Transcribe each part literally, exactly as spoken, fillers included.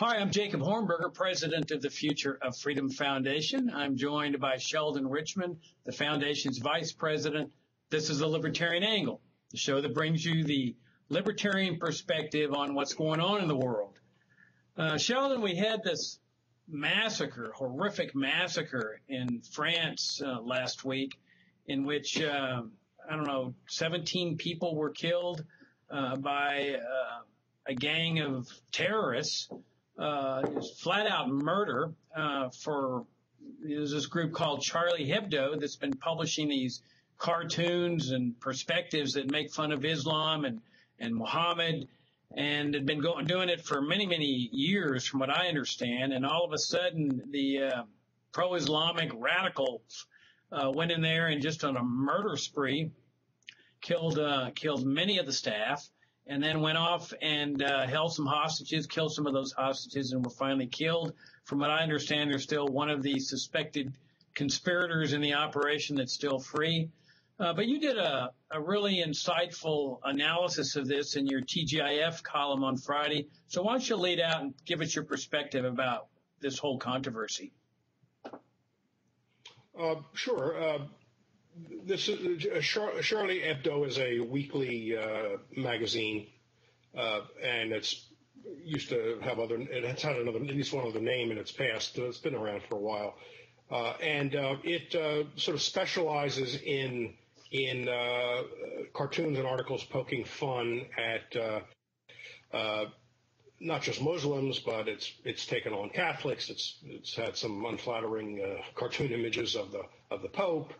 Hi, I'm Jacob Hornberger, president of the Future of Freedom Foundation. I'm joined by Sheldon Richman, the foundation's vice president. This is The Libertarian Angle, the show that brings you the libertarian perspective on what's going on in the world. Uh, Sheldon, we had this massacre, horrific massacre in France uh, last week in which, uh, I don't know, seventeen people were killed uh, by uh, a gang of terrorists. Uh, it was flat-out murder uh, for there's this group called Charlie Hebdo that's been publishing these cartoons and perspectives that make fun of Islam and, and Muhammad, and had been going doing it for many, many years from what I understand. And all of a sudden, the uh, pro-Islamic radicals uh, went in there and just on a murder spree killed uh, killed many of the staff, and then went off and uh, held some hostages, killed some of those hostages, and were finally killed. From what I understand, they're still one of the suspected conspirators in the operation that's still free. Uh, but you did a, a really insightful analysis of this in your T G I F column on Friday. So why don't you lead out and give us your perspective about this whole controversy? Uh, sure. Uh, this is, uh, Char Charlie Hebdo is a weekly uh, magazine, uh, and it's used to have other. It's had another, at least one other name in its past. It's been around for a while, uh, and uh, it uh, sort of specializes in. in uh, cartoons and articles poking fun at uh, uh, not just Muslims, but it's it's taken on Catholics. It's it's had some unflattering uh, cartoon images of the of the Pope,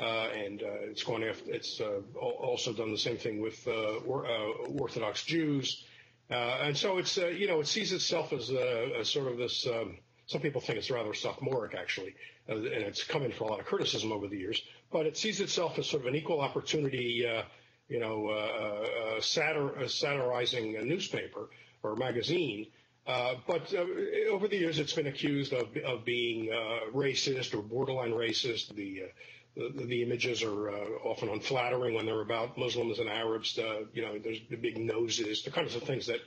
uh, and uh, it's going after. It's uh, also done the same thing with uh, or, uh, Orthodox Jews, uh, and so it's uh, you know it sees itself as, a, as sort of this. Um, Some people think it's rather sophomoric, actually, uh, and it's come in for a lot of criticism over the years. But it sees itself as sort of an equal opportunity, uh, you know, uh, uh, satir uh, satirizing a newspaper or magazine. Uh, but uh, over the years, it's been accused of, of being uh, racist or borderline racist. The uh, the, the images are uh, often unflattering when they're about Muslims and Arabs. Uh, you know, there's the big noses, the kinds of things that.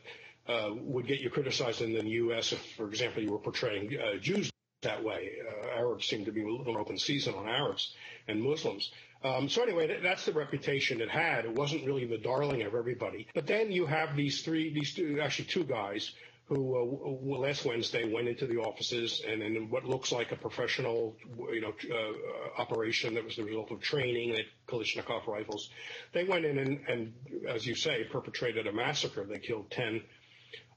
Uh, would get you criticized in the U S if, for example, you were portraying uh, Jews that way. Uh, Arabs seem to be an open season on Arabs and Muslims. Um, so anyway, that's the reputation it had. It wasn't really the darling of everybody. But then you have these three, these two, actually two guys who uh, last Wednesday went into the offices and in what looks like a professional, you know, uh, operation that was the result of training, they had Kalashnikov rifles. They went in and, and, as you say, perpetrated a massacre. They killed ten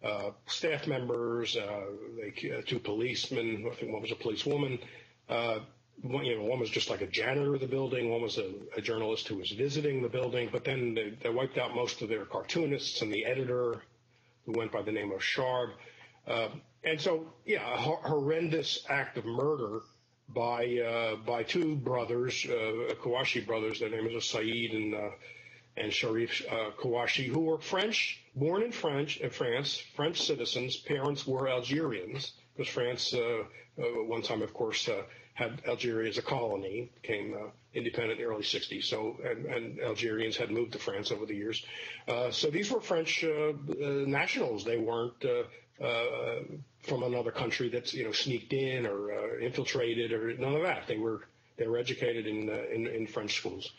Uh, staff members, uh, they, uh, two policemen, I think one was a policewoman. Uh, one, you know, one was just like a janitor of the building, one was a, a journalist who was visiting the building, but then they, they wiped out most of their cartoonists and the editor, who went by the name of Sharb. Uh, and so, yeah, a ho horrendous act of murder by uh, by two brothers, uh, Kouachi brothers, their names are Saeed and uh, and Sharif uh, Kouachi, who were French, born in French, in France, French citizens. Parents were Algerians, because France, uh, uh, one time, of course, uh, had Algeria as a colony, became uh, independent in the early sixties. So, and, and Algerians had moved to France over the years. Uh, so these were French uh, uh, nationals. They weren't uh, uh, from another country that's you know sneaked in or uh, infiltrated or none of that. They were they were educated in uh, in, in French schools.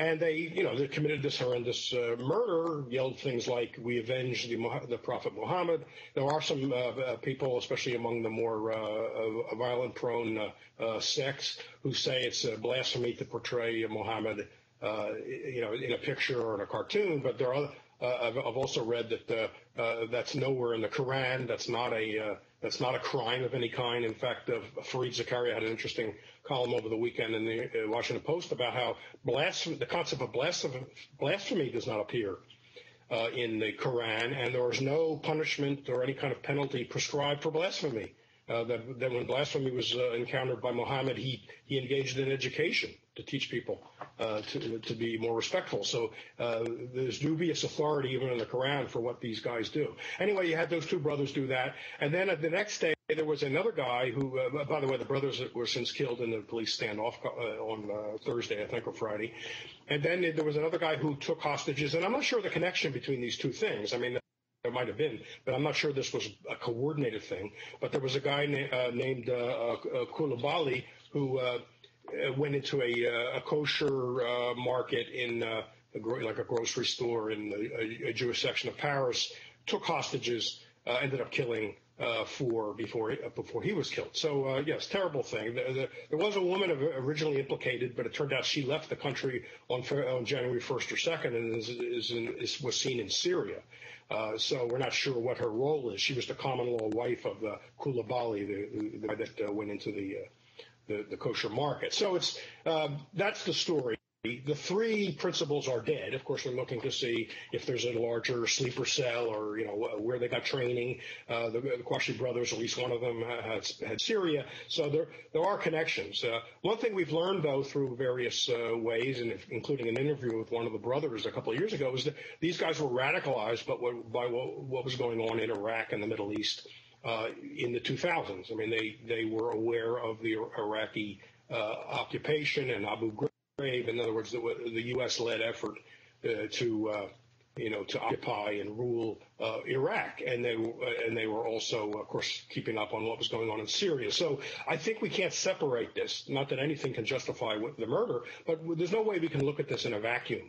And they, you know, they committed this horrendous uh, murder, yelled things like, we avenge the, the Prophet Muhammad. There are some uh, people, especially among the more uh, violent-prone uh, uh, sects, who say it's a blasphemy to portray Muhammad, uh, you know, in a picture or in a cartoon. But there are, uh, I've, I've also read that uh, uh, that's nowhere in the Quran. That's not a, uh, that's not a crime of any kind. In fact, uh, Fareed Zakaria had an interesting column over the weekend in the Washington Post about how blasphemy, the concept of blasphemy, blasphemy does not appear uh, in the Quran, and there is no punishment or any kind of penalty prescribed for blasphemy. Uh, that, that when blasphemy was uh, encountered by Muhammad, he, he engaged in education to teach people uh, to, to be more respectful. So uh, there's dubious authority even in the Quran for what these guys do. Anyway, you had those two brothers do that. And then the next day, there was another guy who, uh, by the way, the brothers were since killed in the police standoff uh, on uh, Thursday, I think, or Friday. And then there was another guy who took hostages. And I'm not sure the connection between these two things. I mean, It might have been, but I'm not sure this was a coordinated thing. But there was a guy na- uh, named uh, uh, Coulibaly who uh, went into a, uh, a kosher uh, market in uh, a gro- like a grocery store in a, a Jewish section of Paris, took hostages, uh, ended up killing uh, four before uh, before he was killed. So uh, yes, terrible thing. The, the, there was a woman originally implicated, but it turned out she left the country on, on January first or second and is, is, in, is was seen in Syria. Uh, so we're not sure what her role is. She was the common law wife of uh, Coulibaly, the, the guy that uh, went into the, uh, the the kosher market. So it's uh, that's the story. The three principals are dead. Of course, we're looking to see if there's a larger sleeper cell, or you know where they got training. Uh, the, the Kouachi brothers, at least one of them, had, had Syria. So there there are connections. Uh, one thing we've learned, though, through various uh, ways, and if, including an interview with one of the brothers a couple of years ago, is that these guys were radicalized, but what, by what, what was going on in Iraq and the Middle East uh, in the two thousands. I mean, they they were aware of the Iraqi uh, occupation and Abu Ghraib. In other words, the, the U S-led effort uh, to, uh, you know, to occupy and rule uh, Iraq, and they uh, and they were also, of course, keeping up on what was going on in Syria. So I think we can't separate this. Not that anything can justify the murder, but there's no way we can look at this in a vacuum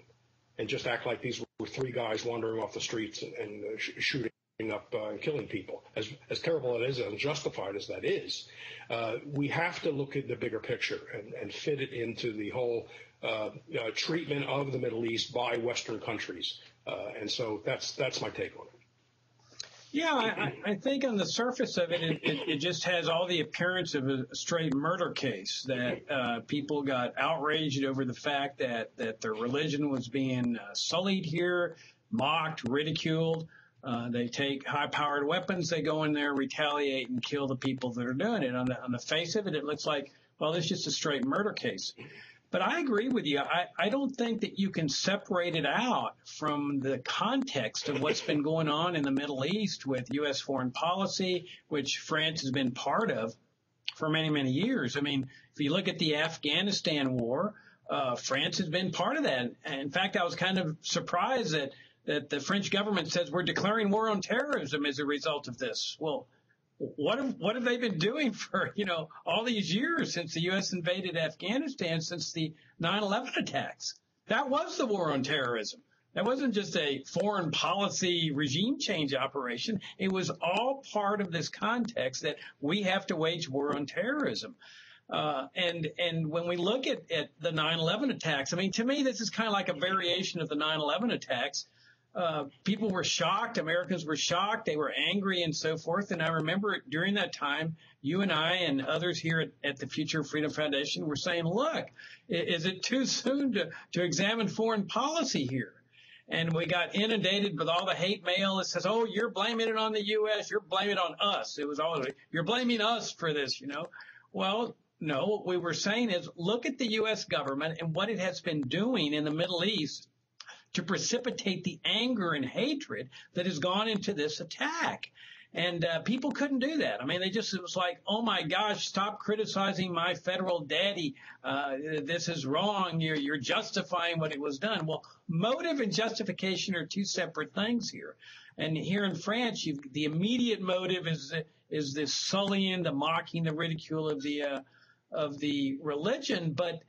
and just act like these were three guys wandering off the streets and, and uh, sh- shooting up uh, and killing people. As as terrible as it is, unjustified as that is, uh, we have to look at the bigger picture and, and fit it into the whole uh, uh, treatment of the Middle East by Western countries. Uh, and so that's that's my take on it. Yeah, I, I think on the surface of it, it, it just has all the appearance of a straight murder case, that uh, people got outraged over the fact that, that their religion was being uh, sullied here, mocked, ridiculed. Uh, they take high-powered weapons, they go in there, retaliate, and kill the people that are doing it. On the, on the face of it, it looks like, well, it's just a straight murder case. But I agree with you. I, I don't think that you can separate it out from the context of what's been going on in the Middle East with U S foreign policy, which France has been part of for many, many years. I mean, if you look at the Afghanistan war, uh, France has been part of that. And in fact, I was kind of surprised that that the French government says we're declaring war on terrorism as a result of this. Well, what have, what have they been doing for, you know, all these years since the U S invaded Afghanistan, since the nine eleven attacks? That was the war on terrorism. That wasn't just a foreign policy regime change operation. It was all part of this context that we have to wage war on terrorism. Uh, and and when we look at, at the nine eleven attacks, I mean, to me, this is kind of like a variation of the nine eleven attacks. Uh, people were shocked. Americans were shocked. They were angry and so forth. And I remember during that time, you and I and others here at, at the Future of Freedom Foundation were saying, look, is it too soon to, to examine foreign policy here? And we got inundated with all the hate mail that says, oh, you're blaming it on the U S. You're blaming it on us. It was always, you're blaming us for this, you know. Well, no, what we were saying is look at the U S government and what it has been doing in the Middle East to precipitate the anger and hatred that has gone into this attack. And uh, people couldn't do that. I mean, they just, it was like, oh, my gosh, stop criticizing my federal daddy. Uh, this is wrong. You're, you're justifying what it was done. Well, motive and justification are two separate things here. And here in France, you've, the immediate motive is is this sullying, the mocking, the ridicule of the uh, of the religion. But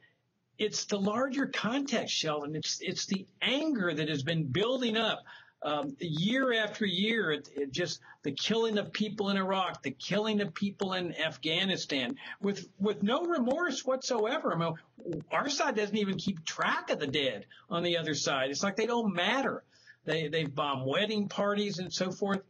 it's the larger context, Sheldon. It's it's the anger that has been building up um, year after year. It, it just the killing of people in Iraq, the killing of people in Afghanistan, with with no remorse whatsoever. I mean, our side doesn't even keep track of the dead on the other side. It's like they don't matter. They they've bombed wedding parties and so forth.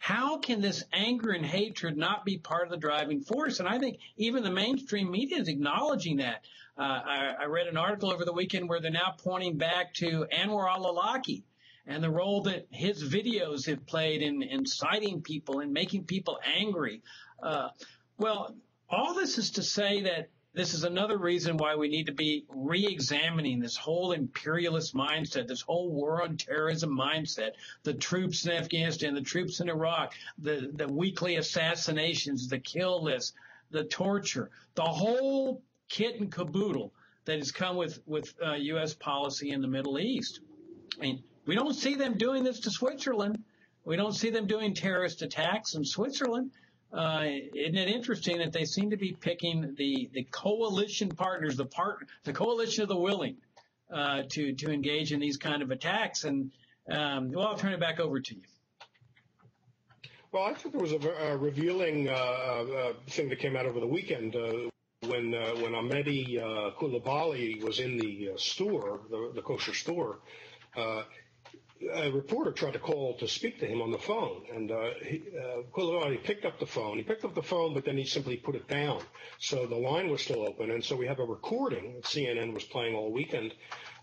How can this anger and hatred not be part of the driving force? And I think even the mainstream media is acknowledging that. Uh, I, I read an article over the weekend where they're now pointing back to Anwar Al-Awlaki and the role that his videos have played in inciting people and making people angry. Uh, well, all this is to say that this is another reason why we need to be re-examining this whole imperialist mindset, this whole war on terrorism mindset, the troops in Afghanistan, the troops in Iraq, the, the weekly assassinations, the kill list, the torture, the whole kit and caboodle that has come with, with uh, U S policy in the Middle East. I mean, we don't see them doing this to Switzerland. We don't see them doing terrorist attacks in Switzerland. Uh, isn't it interesting that they seem to be picking the, the coalition partners, the part, the coalition of the willing, uh, to, to engage in these kind of attacks? And, um, well, I'll turn it back over to you. Well, I think there was a, a revealing uh, uh, thing that came out over the weekend uh, when uh, when Ahmedi uh, Coulibaly was in the uh, store, the, the kosher store. Uh, a reporter tried to call to speak to him on the phone, and uh, he, uh, Coulibaly picked up the phone. He picked up the phone, but then he simply put it down. So the line was still open, and so we have a recording that C N N was playing all weekend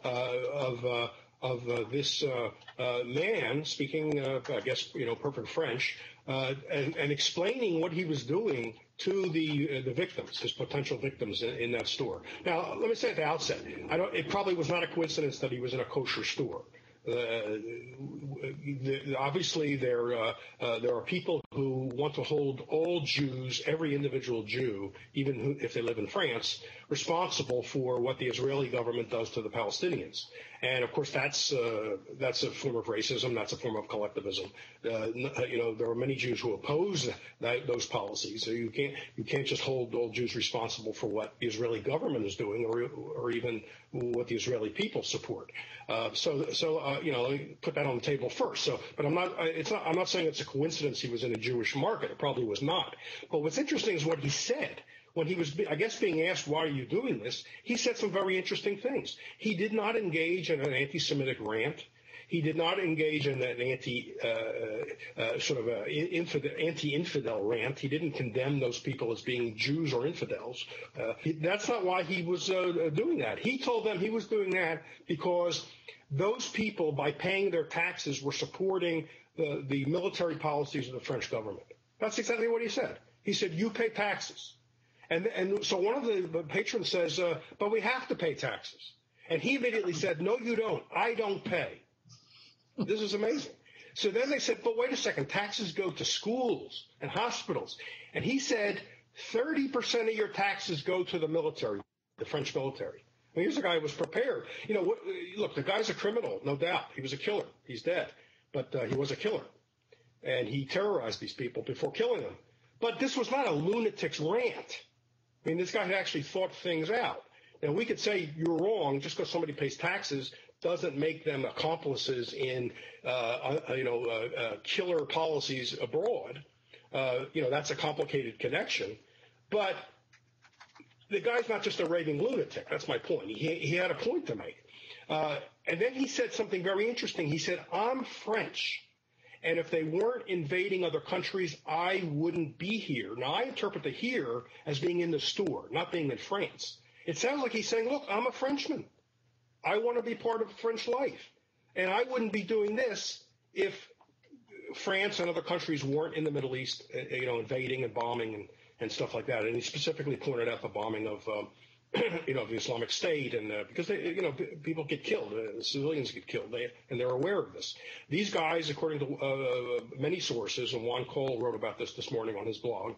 uh, of. Uh, of uh, this uh, uh, man speaking, uh, I guess, you know, perfect French, uh, and, and explaining what he was doing to the uh, the victims, his potential victims in, in that store. Now, let me say at the outset, I don't, it probably was not a coincidence that he was in a kosher store. Uh, the, obviously, there uh, uh, there are people who want to hold all Jews, every individual Jew, even who, if they live in France, responsible for what the Israeli government does to the Palestinians. And of course, that's uh, that's a form of racism. That's a form of collectivism. Uh, you know, there are many Jews who oppose that, those policies. So you can't you can't just hold all Jews responsible for what the Israeli government is doing, or or even what the Israeli people support. Uh, so so. Uh, You know, let me put that on the table first. So, but I'm not. It's not. I'm not saying it's a coincidence he was in a Jewish market. It probably was not. But what's interesting is what he said when he was, I guess, being asked, "Why are you doing this?" He said some very interesting things. He did not engage in an anti-Semitic rant. He did not engage in an anti, uh, uh, sort of infidel, anti-infidel rant. He didn't condemn those people as being Jews or infidels. Uh, he, that's not why he was uh, doing that. He told them he was doing that because those people, by paying their taxes, were supporting the, the military policies of the French government. That's exactly what he said. He said, you pay taxes. And, and so one of the patrons says, uh, but we have to pay taxes. And he immediately said, no, you don't. I don't pay. This is amazing. So then they said, but wait a second, taxes go to schools and hospitals. And he said, thirty percent of your taxes go to the military, the French military. I mean, here's a guy who was prepared. You know, what, look, the guy's a criminal, no doubt. He was a killer. He's dead. But uh, he was a killer. And he terrorized these people before killing them. But this was not a lunatic's rant. I mean, this guy had actually thought things out. Now, we could say you're wrong just because somebody pays taxes doesn't make them accomplices in, uh, you know, uh, uh, killer policies abroad. Uh, you know, that's a complicated connection. But the guy's not just a raving lunatic. That's my point. He, he had a point to make. Uh, and then he said something very interesting. He said, I'm French, and if they weren't invading other countries, I wouldn't be here. Now, I interpret the here as being in the store, not being in France. It sounds like he's saying, look, I'm a Frenchman. I want to be part of French life. And I wouldn't be doing this if France and other countries weren't in the Middle East, you know, invading and bombing and, and stuff like that. And he specifically pointed out the bombing of, um, you know, the Islamic State. And uh, because, they, you know, people get killed, uh, civilians get killed, they, and they're aware of this. These guys, according to uh, many sources, and Ron Paul wrote about this this morning on his blog,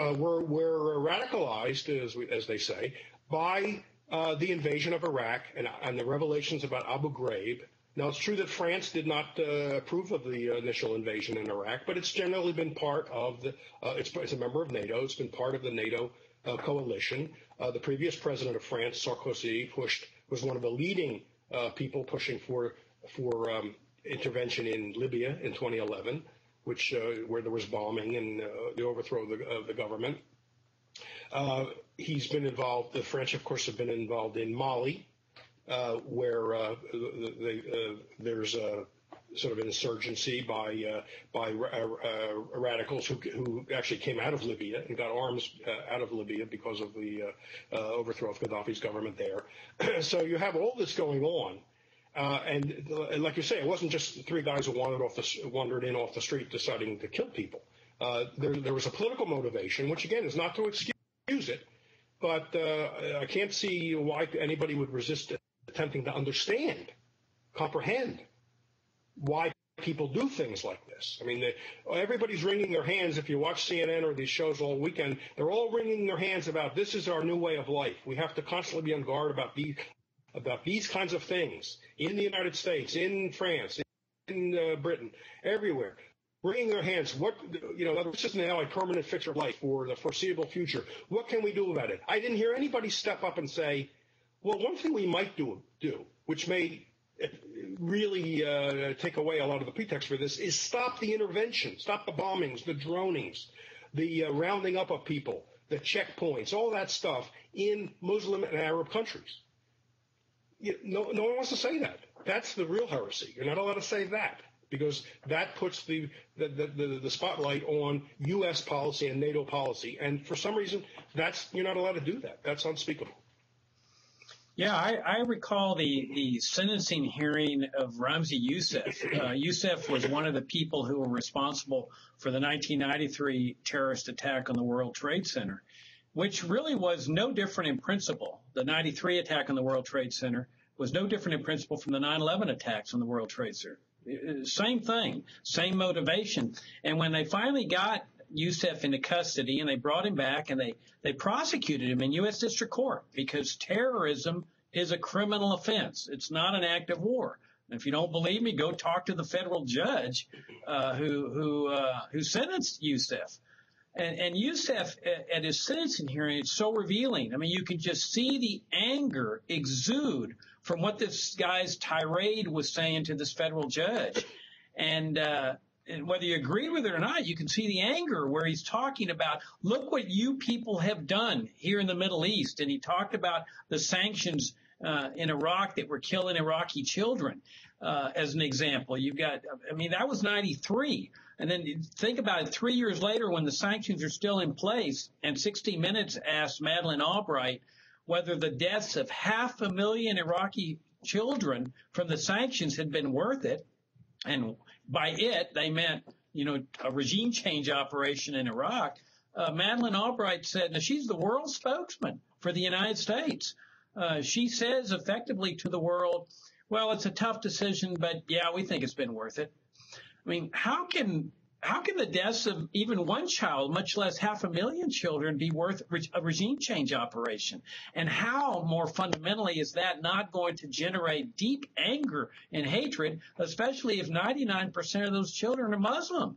uh, were, were radicalized, as, we, as they say, by Uh, the invasion of Iraq and, and the revelations about Abu Ghraib. Now, it's true that France did not uh, approve of the initial invasion in Iraq, but it's generally been part of the uh, – it's, it's a member of NATO. It's been part of the NATO uh, coalition. Uh, the previous president of France, Sarkozy, pushed – was one of the leading uh, people pushing for, for um, intervention in Libya in twenty eleven, which uh, where there was bombing and uh, the overthrow of the, of the government. Uh, he's been involved, the French, of course, have been involved in Mali, uh, where uh, the, the, uh, there's a sort of an insurgency by uh, by ra uh, radicals who, who actually came out of Libya and got arms uh, out of Libya because of the uh, uh, overthrow of Gaddafi's government there. So you have all this going on. Uh, and, and like you say, it wasn't just three guys who wandered, off the, wandered in off the street deciding to kill people. Uh, there, there was a political motivation, which, again, is not to excuse it, but uh, I can't see why anybody would resist attempting to understand, comprehend why people do things like this. I mean, they, everybody's wringing their hands. If you watch C N N or these shows all weekend, they're all wringing their hands about this is our new way of life. We have to constantly be on guard about these, about these kinds of things in the United States, in France, in uh, Britain, everywhere, wringing their hands. What, you know, this is now a permanent fixture of life for the foreseeable future. What can we do about it? I didn't hear anybody step up and say, well, one thing we might do, do which may really uh, take away a lot of the pretext for this, is stop the intervention, stop the bombings, the dronings, the uh, rounding up of people, the checkpoints, all that stuff in Muslim and Arab countries. You, no, no one wants to say that. That's the real heresy. You're not allowed to say that, because that puts the the, the, the the spotlight on U S policy and NATO policy. And for some reason, that's you're not allowed to do that. That's unspeakable. Yeah, I, I recall the, the sentencing hearing of Ramzi Yousef. Uh, Yousef was one of the people who were responsible for the nineteen ninety-three terrorist attack on the World Trade Center, which really was no different in principle. The ninety-three attack on the World Trade Center was no different in principle from the nine eleven attacks on the World Trade Center. Same thing, same motivation. And when they finally got Yousef into custody and they brought him back and they, they prosecuted him in U S District Court, because terrorism is a criminal offense. It's not an act of war. And if you don't believe me, go talk to the federal judge uh, who who uh, who sentenced Yousef. And, and Yousef, at, at his sentencing hearing, it's so revealing. I mean, you can just see the anger exude from what this guy's tirade was saying to this federal judge. And uh And whether you agree with it or not, you can see the anger where he's talking about, look what you people have done here in the Middle East. And he talked about the sanctions uh, in Iraq that were killing Iraqi children, uh, as an example. You've got, I mean, that was ninety-three. And then think about it, three years later when the sanctions are still in place, and sixty minutes asked Madeleine Albright whether the deaths of half a million Iraqi children from the sanctions had been worth it. And by it, they meant, you know, a regime change operation in Iraq. Uh, Madeleine Albright said, now she's the world spokesman for the United States. Uh, she says effectively to the world, well, it's a tough decision, but yeah, we think it's been worth it. I mean, how can how can the deaths of even one child, much less half a million children, be worth a regime change operation? And how, more fundamentally, is that not going to generate deep anger and hatred, especially if ninety-nine percent of those children are Muslim?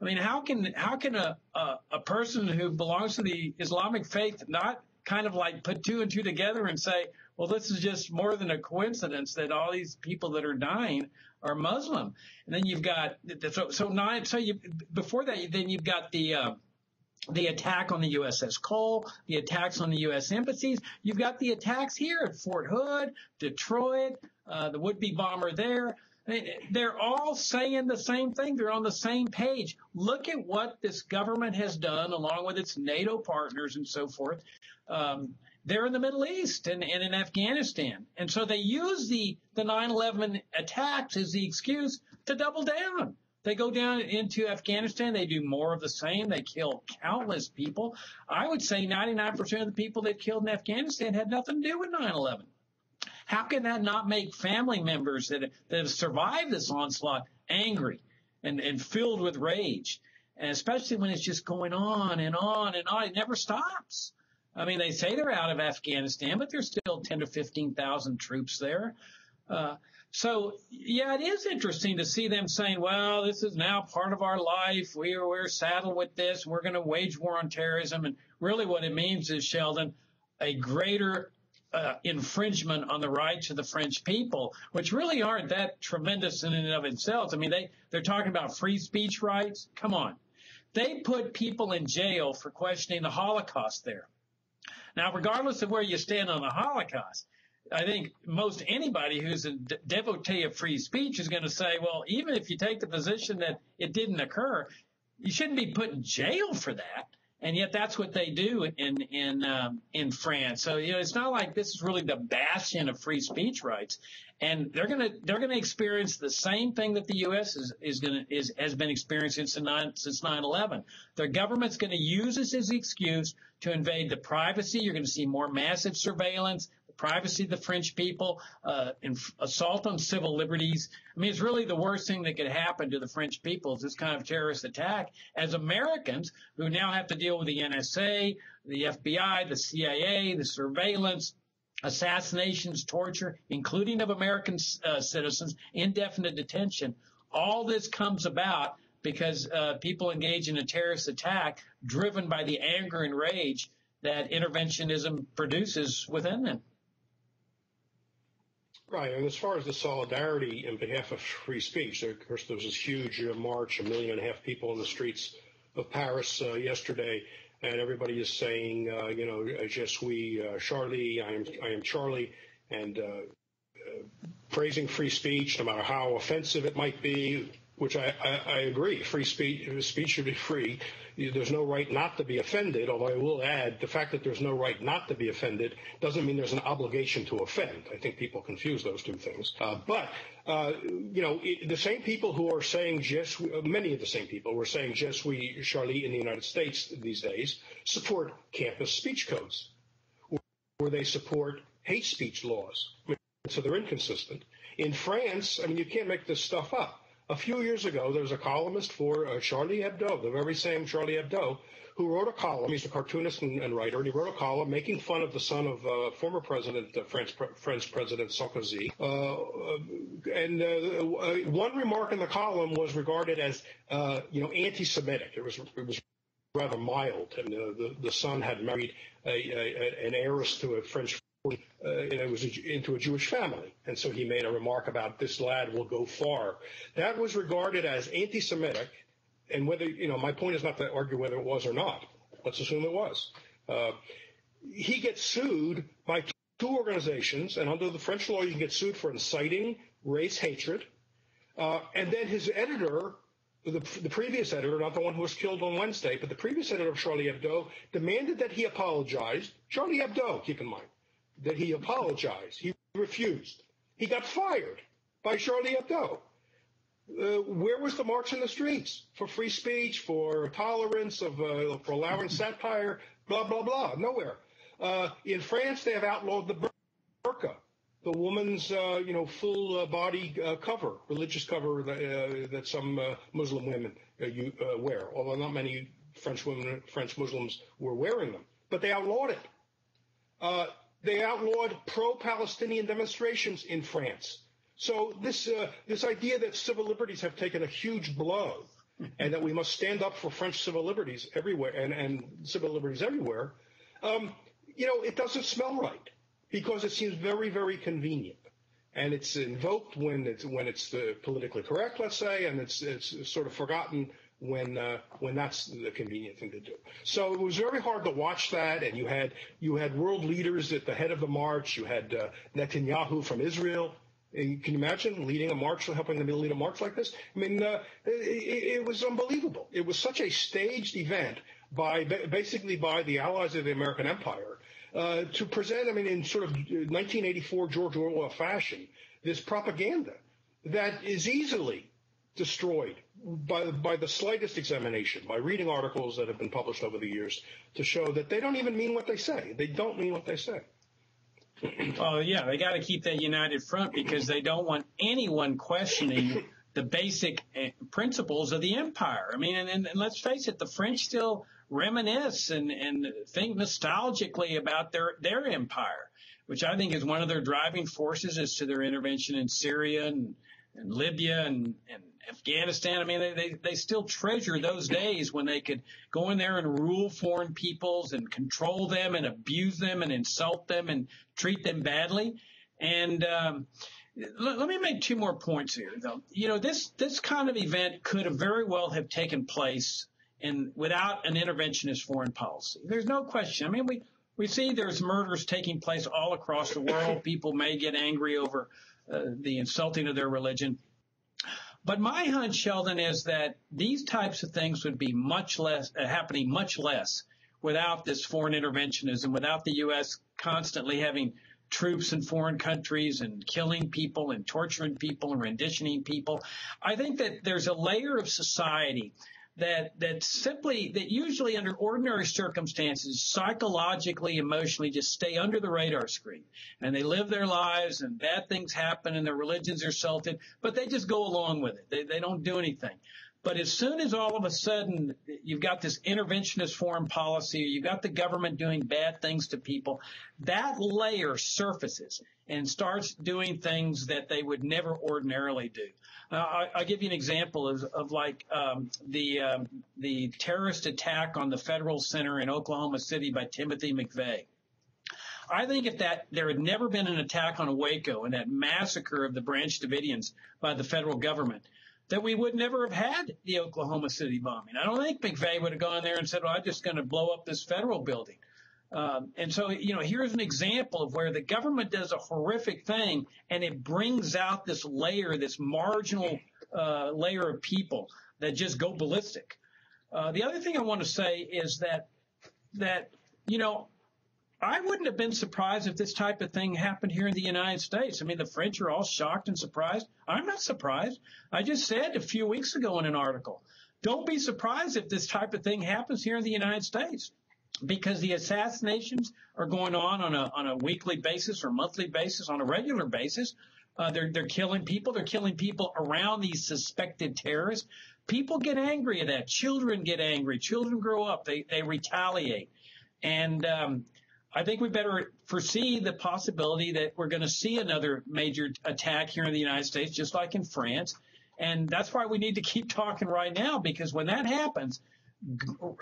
I mean, how can how can a, a, a person who belongs to the Islamic faith not kind of like put two and two together and say, well, this is just more than a coincidence that all these people that are dying are Muslim? And then you've got so so nine so you before that then you've got the uh, the attack on the U S S Cole, the attacks on the U S embassies. You've got the attacks here at Fort Hood, Detroit, uh, the would-be bomber there. They're all saying the same thing. They're on the same page. Look at what this government has done, along with its NATO partners and so forth. Um, They're in the Middle East and, and in Afghanistan. And so they use the, the nine eleven attacks as the excuse to double down. They go down into Afghanistan. They do more of the same. They kill countless people. I would say ninety-nine percent of the people they killed in Afghanistan had nothing to do with nine eleven. How can that not make family members that, that have survived this onslaught angry and, and filled with rage, and especially when it's just going on and on and on? It never stops. I mean, they say they're out of Afghanistan, but there's still ten to fifteen thousand troops there. Uh, so, yeah, it is interesting to see them saying, well, this is now part of our life. We are, we're saddled with this. We're going to wage war on terrorism. And really what it means is, Sheldon, a greater uh, infringement on the rights of the French people, which really aren't that tremendous in and of themselves. I mean, they, they're talking about free speech rights. Come on. They put people in jail for questioning the Holocaust there. Now, regardless of where you stand on the Holocaust, I think most anybody who's a d- devotee of free speech is going to say, well, even if you take the position that it didn't occur, you shouldn't be put in jail for that. And yet that's what they do in in um, in France. So, you know, it's not like this is really the bastion of free speech rights. And they're going to they're going to experience the same thing that the U S is is going to is has been experiencing since nine eleven. Their government's going to use this as an excuse to invade the privacy. You're going to see more massive surveillance, the privacy of the French people, uh, inf- assault on civil liberties. I mean, it's really the worst thing that could happen to the French people is this kind of terrorist attack. As Americans who now have to deal with the N S A, the F B I, the C I A, the surveillance, assassinations, torture, including of American uh, citizens, indefinite detention, All this comes about because uh, people engage in a terrorist attack driven by the anger and rage that interventionism produces within them. Right, and as far as the solidarity in behalf of free speech, of course, there was this huge uh, march, a million and a half people in the streets of Paris uh, yesterday, and everybody is saying, uh, you know, je suis uh, Charlie, I am, I am Charlie, and uh, uh, praising free speech, no matter how offensive it might be, which I, I, I agree, free speech, speech should be free. There's no right not to be offended, although I will add the fact that there's no right not to be offended doesn't mean there's an obligation to offend. I think people confuse those two things. Uh, but, uh, you know, the same people who are saying, yes, many of the same people who are saying, yes, we, Charlie, in the United States these days, support campus speech codes, where they support hate speech laws. So they're inconsistent. In France, I mean, you can't make this stuff up. A few years ago, there was a columnist for uh, Charlie Hebdo, the very same Charlie Hebdo, who wrote a column. He's a cartoonist and, and writer, and he wrote a column making fun of the son of uh, former president, uh, French, pre French President Sarkozy. Uh, and uh, one remark in the column was regarded as, uh, you know, anti-Semitic. It was, it was rather mild, and uh, the, the son had married a, a, an heiress to a French. Uh, and it was a, into a Jewish family, and so he made a remark about this lad will go far. That was regarded as anti-Semitic, and whether you know, my point is not to argue whether it was or not. Let's assume it was. Uh, he gets sued by two organizations, and under the French law, you can get sued for inciting race hatred. Uh, and then his editor, the, the previous editor, not the one who was killed on Wednesday, but the previous editor of Charlie Hebdo, demanded that he apologize. Charlie Hebdo, keep in mind. That he apologized. He refused. He got fired by Charlie Hebdo. Uh, where was the march in the streets for free speech, for tolerance, of uh, for allowing satire, blah, blah, blah? Nowhere. Uh, in France, they have outlawed the burqa, the woman's uh, you know, full uh, body uh, cover, religious cover that, uh, that some uh, Muslim women uh, you, uh, wear, although not many French women, French Muslims were wearing them. But they outlawed it. Uh, They outlawed pro-Palestinian demonstrations in France. So this uh, this idea that civil liberties have taken a huge blow, and that we must stand up for French civil liberties everywhere and, and civil liberties everywhere, um, you know, it doesn't smell right because it seems very, very convenient, and it's invoked when it's when it's uh, politically correct, let's say, and it's it's sort of forgotten when uh, when that's the convenient thing to do. So it was very hard to watch that, and you had you had world leaders at the head of the march. You had uh, Netanyahu from Israel. And can you imagine leading a march, helping them lead a march like this? I mean, uh, it, it was unbelievable. It was such a staged event by basically by the allies of the American empire uh, to present, I mean, in sort of nineteen eighty-four George Orwell fashion, this propaganda that is easily destroyed by, by the slightest examination, by reading articles that have been published over the years to show that they don't even mean what they say. They don't mean what they say. Well, yeah, they got to keep that united front because they don't want anyone questioning the basic principles of the empire. I mean, and, and, and let's face it, the French still reminisce and, and think nostalgically about their, their empire, which I think is one of their driving forces as to their intervention in Syria and and Libya and, and Afghanistan. I mean, they, they, they still treasure those days when they could go in there and rule foreign peoples and control them and abuse them and insult them and treat them badly. And um, let, let me make two more points here, though. You know, this, this kind of event could very well have taken place in, without an interventionist foreign policy. There's no question. I mean, we, we see there's murders taking place all across the world. People may get angry over Uh, the insulting of their religion. But my hunch, Sheldon, is that these types of things would be much less, uh, happening much less without this foreign interventionism, without the U S constantly having troops in foreign countries and killing people and torturing people and renditioning people. I think that there's a layer of society that that simply, that usually under ordinary circumstances, psychologically, emotionally, just stay under the radar screen. And they live their lives and bad things happen and their religions are insulted, but they just go along with it. They, they don't do anything. But as soon as all of a sudden you've got this interventionist foreign policy, you've got the government doing bad things to people, that layer surfaces and starts doing things that they would never ordinarily do. Uh, I'll give you an example of, of like um, the um, the terrorist attack on the Federal Center in Oklahoma City by Timothy McVeigh. I think if that there had never been an attack on Waco and that massacre of the Branch Davidians by the federal government, that we would never have had the Oklahoma City bombing. I don't think McVeigh would have gone there and said, well, I'm just going to blow up this federal building. Um, and so, you know, here's an example of where the government does a horrific thing and it brings out this layer, this marginal uh, layer of people that just go ballistic. Uh, the other thing I want to say is that, that, you know, I wouldn't have been surprised if this type of thing happened here in the United States. I mean, the French are all shocked and surprised. I'm not surprised. I just said a few weeks ago in an article, don't be surprised if this type of thing happens here in the United States, because the assassinations are going on on a, on a weekly basis or monthly basis, on a regular basis. Uh, they're, they're killing people. They're killing people around these suspected terrorists. People get angry at that. Children get angry. Children grow up. They, they retaliate. And, um, I think we better foresee the possibility that we're going to see another major attack here in the United States, just like in France. And that's why we need to keep talking right now, because when that happens,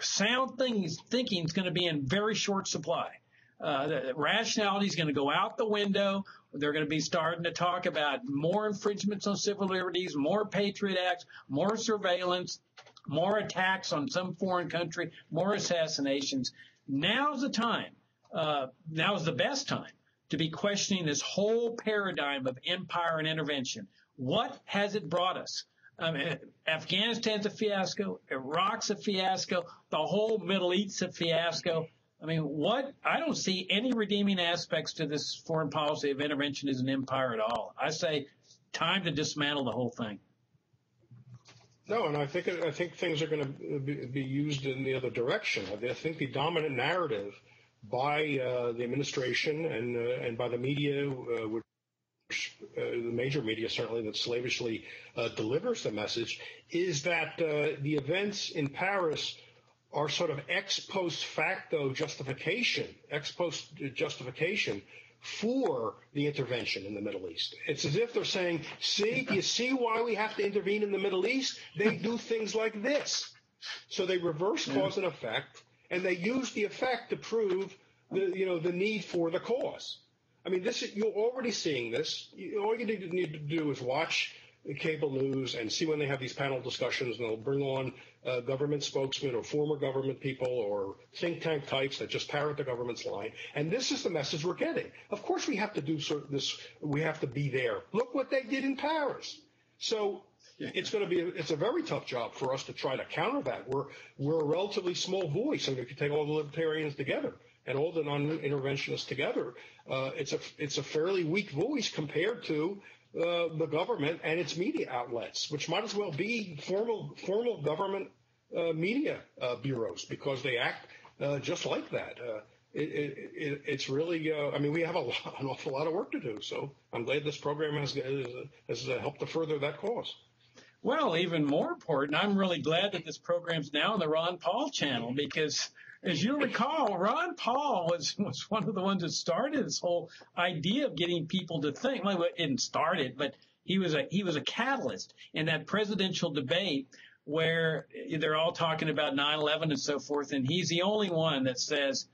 sound thinking is going to be in very short supply. Uh, the rationality is going to go out the window. They're going to be starting to talk about more infringements on civil liberties, more Patriot Acts, more surveillance, more attacks on some foreign country, more assassinations. Now's the time. Uh, now is the best time to be questioning this whole paradigm of empire and intervention. What has it brought us? I mean, Afghanistan's a fiasco. Iraq's a fiasco. The whole Middle East's a fiasco. I mean, what? I don't see any redeeming aspects to this foreign policy of intervention as an empire at all. I say time to dismantle the whole thing. No, and I think I think things are going to be used in the other direction. I think the dominant narrative by uh, the administration and uh, and by the media, uh, which uh, the major media certainly that slavishly uh, delivers the message, is that uh, the events in Paris are sort of ex post facto justification, ex post justification for the intervention in the Middle East. It's as if they're saying, "See, do you see why we have to intervene in the Middle East? They do things like this." So they reverse yeah. cause and effect. And they use the effect to prove the, you know, the need for the cause. I mean, this is, you're already seeing this. You, all you need, need to do is watch cable news and see when they have these panel discussions, and they'll bring on uh, government spokesmen or former government people or think tank types that just parrot the government's line. And this is the message we're getting. Of course, we have to do sort of this. We have to be there. Look what they did in Paris. So it's going to be a, it's a very tough job for us to try to counter that. We're we're a relatively small voice, and if you take all the libertarians together and all the non-interventionists together, uh, it's a it's a fairly weak voice compared to uh, the government and its media outlets, which might as well be formal formal government uh, media uh, bureaus, because they act uh, just like that. Uh, It, it, it, it's really, uh, I mean, we have a lot, an awful lot of work to do. So I'm glad this program has, has helped to further that cause. Well, even more important, I'm really glad that this program's now on the Ron Paul channel, because as you recall, Ron Paul was, was one of the ones that started this whole idea of getting people to think. Well, it didn't start it, but he was a, he was a catalyst in that presidential debate where they're all talking about nine eleven and so forth. And he's the only one that says,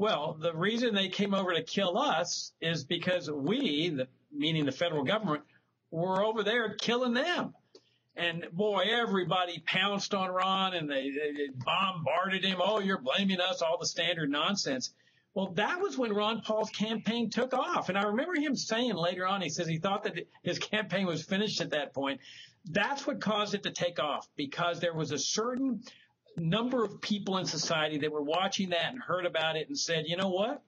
well, the reason they came over to kill us is because we, the, meaning the federal government, were over there killing them. And, boy, everybody pounced on Ron and they, they bombarded him. Oh, you're blaming us, all the standard nonsense. Well, that was when Ron Paul's campaign took off. And I remember him saying later on, he says he thought that his campaign was finished at that point. That's what caused it to take off, because there was a certain – number of people in society that were watching that and heard about it and said, you know what?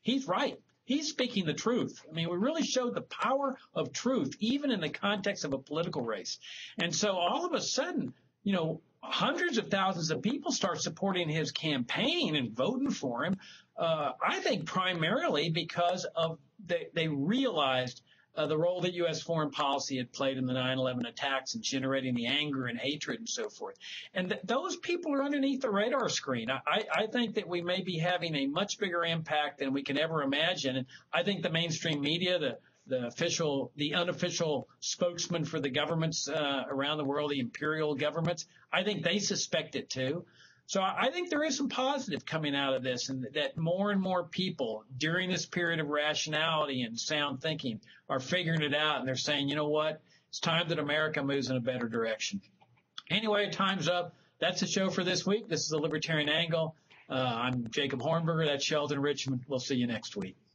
He's right. He's speaking the truth. I mean, we really showed the power of truth, even in the context of a political race. And so all of a sudden, you know, hundreds of thousands of people start supporting his campaign and voting for him. Uh, I think primarily because of they, they realized uh, the role that U S foreign policy had played in the nine eleven attacks and generating the anger and hatred and so forth. And th those people are underneath the radar screen. I, I, I think that we may be having a much bigger impact than we can ever imagine. And I think the mainstream media, the the official, the unofficial spokesman for the governments uh, around the world, the imperial governments, I think they suspect it too. So I think there is some positive coming out of this, and that more and more people during this period of rationality and sound thinking are figuring it out, and they're saying, you know what, it's time that America moves in a better direction. Anyway, time's up. That's the show for this week. This is The Libertarian Angle. Uh, I'm Jacob Hornberger. That's Sheldon Richman. We'll see you next week.